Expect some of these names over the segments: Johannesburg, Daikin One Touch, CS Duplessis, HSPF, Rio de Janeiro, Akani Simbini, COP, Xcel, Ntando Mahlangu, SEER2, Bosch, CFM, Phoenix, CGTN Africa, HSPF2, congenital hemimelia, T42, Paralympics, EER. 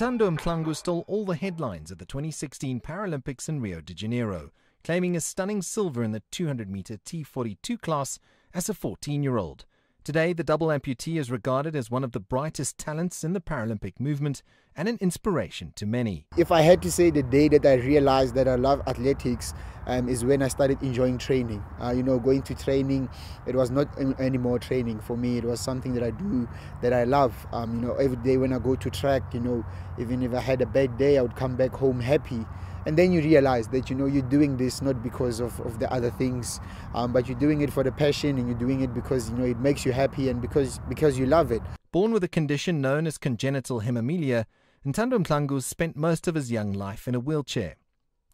Ntando Mahlangu stole all the headlines at the 2016 Paralympics in Rio de Janeiro, claiming a stunning silver in the 200-meter T42 class as a 14-year-old. Today, the double amputee is regarded as one of the brightest talents in the Paralympic movement and an inspiration to many. If I had to say, the day that I realized that I love athletics is when I started enjoying training. Going to training, it was not any more training for me. It was something that I do, that I love. Every day when I go to track, even if I had a bad day, I would come back home happy. And then you realize that, you're doing this not because of the other things, but you're doing it for the passion, and you're doing it because, it makes you happy and because you love it. Born with a condition known as congenital hemimelia, Ntando Mahlangu spent most of his young life in a wheelchair.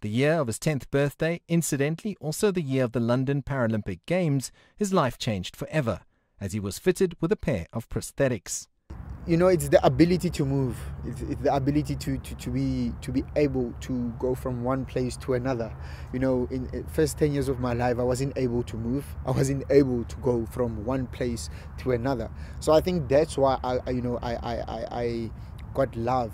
The year of his 10th birthday, incidentally also the year of the London Paralympic Games, his life changed forever as he was fitted with a pair of prosthetics. It's the ability to move. It's the ability to be able to go from one place to another. In the first 10 years of my life, I wasn't able to move. I wasn't able to go from one place to another. So I think that's why I got love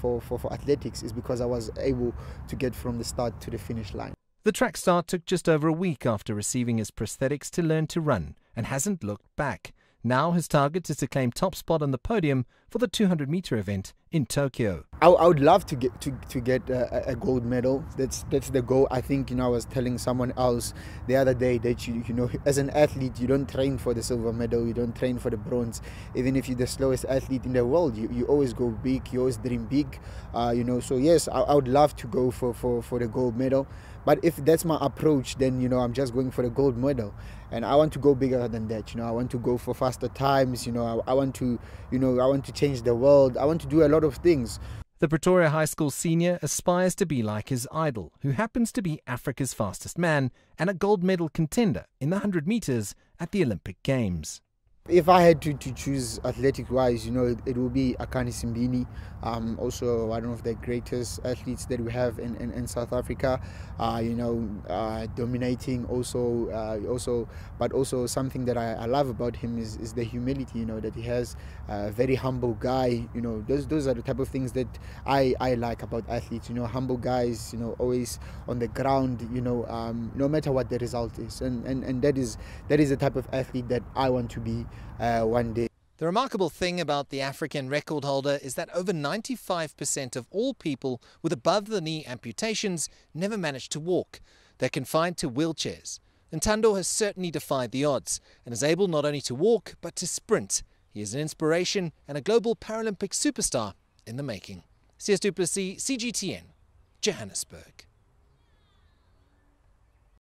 for athletics, is because I was able to get from the start to the finish line. The track start took just over a week after receiving his prosthetics to learn to run, and hasn't looked back. Now his target is to claim top spot on the podium for the 200-meter event in Tokyo. I would love to get a gold medal. That's the goal. I think I was telling someone else the other day that as an athlete, you don't train for the silver medal, you don't train for the bronze. Even if you're the slowest athlete in the world, you always go big, you always dream big. So yes, I would love to go for the gold medal. But if that's my approach, then I'm just going for the gold medal, and I want to go bigger than that. I want to go for faster times. I want to I want to change the world. I want to do a lot of things. The Pretoria High School senior aspires to be like his idol, who happens to be Africa's fastest man and a gold medal contender in the 100 meters at the Olympic Games. If I had to choose athletic-wise, it would be Akani Simbini, also one of the greatest athletes that we have in South Africa. Dominating also, but also something that I love about him is the humility, that he has. A very humble guy. Those are the type of things that I like about athletes. Humble guys. Always on the ground. No matter what the result is, and that is the type of athlete that I want to be. One day. The remarkable thing about the African record holder is that over 95% of all people with above-the-knee amputations never manage to walk. They're confined to wheelchairs. Ntando has certainly defied the odds and is able not only to walk but to sprint. He is an inspiration and a global Paralympic superstar in the making. CS Duplessis, CGTN, Johannesburg.